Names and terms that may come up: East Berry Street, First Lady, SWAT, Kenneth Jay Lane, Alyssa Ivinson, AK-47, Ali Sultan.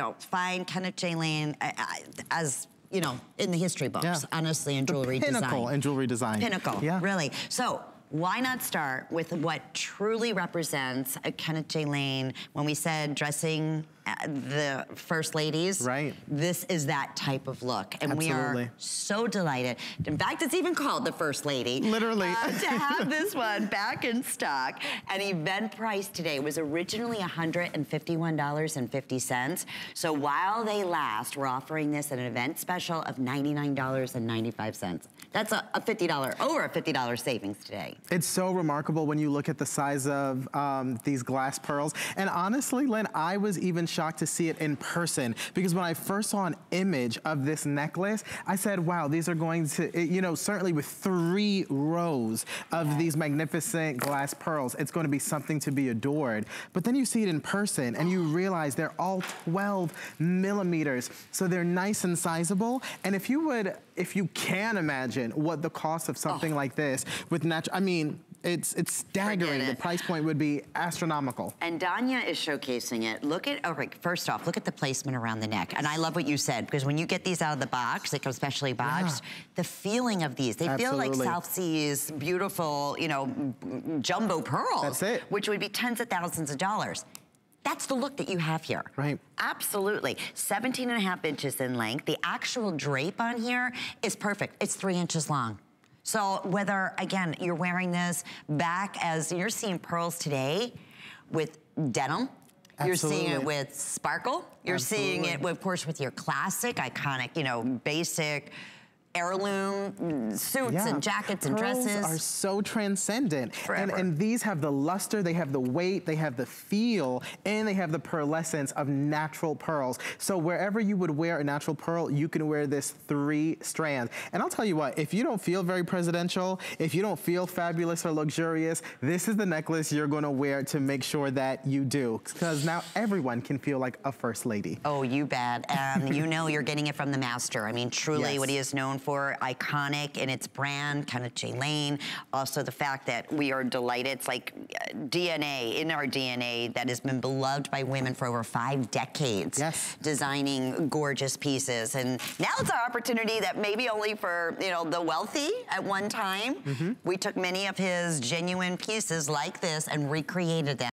know, find Kenneth Jay Lane as, you know, in the history books, honestly, in jewelry design. Pinnacle in jewelry design. Pinnacle, really. So why not start with what truly represents a Kenneth Jay Lane? When we said dressing the first ladies, this is that type of look. And we are so delighted. In fact, it's even called the First Lady. Literally. To have this one back in stock. An event price today was originally $151.50. So while they last, we're offering this at an event special of $99.95. That's over a $50 savings today. It's so remarkable when you look at the size of these glass pearls. And honestly, Lynn, I was even shocked to see it in person, because when I first saw an image of this necklace, I said, wow, these are going to, you know, certainly with 3 rows of these magnificent glass pearls, it's going to be something to be adored. But then you see it in person and you realize they're all 12 millimeters. So they're nice and sizable. And if you would, if you can imagine what the cost of something like this with natural, I mean, it's staggering. The price point would be astronomical. And Danya is showcasing it. Look at, first off, look at the placement around the neck. And I love what you said, because when you get these out of the box, they come specially boxed, the feeling of these, they feel like South Sea's beautiful, you know, jumbo pearls. That's it. Which would be tens of thousands of dollars. That's the look that you have here. Right. Absolutely. 17.5 inches in length. The actual drape on here is perfect. It's 3 inches long. So whether, again, you're wearing this back as you're seeing pearls today with denim, you're seeing it with sparkle, you're seeing it, of course, with your classic, iconic, you know, basic heirloom suits and jackets and dresses. Pearls are so transcendent. And these have the luster, they have the weight, they have the feel, and they have the pearlescence of natural pearls. So wherever you would wear a natural pearl, you can wear this 3 strands. And I'll tell you what, if you don't feel very presidential, if you don't feel fabulous or luxurious, this is the necklace you're gonna wear to make sure that you do. Because now everyone can feel like a first lady. Oh, you bet. You know you're getting it from the master. I mean, truly what he is known for, iconic in its brand, Kenneth Jay Lane. Also the fact that we are delighted, it's like DNA, in our DNA, that has been beloved by women for over 5 decades. Yes. Designing gorgeous pieces. And now it's an opportunity that maybe only for, you know, the wealthy at one time. We took many of his genuine pieces like this and recreated them.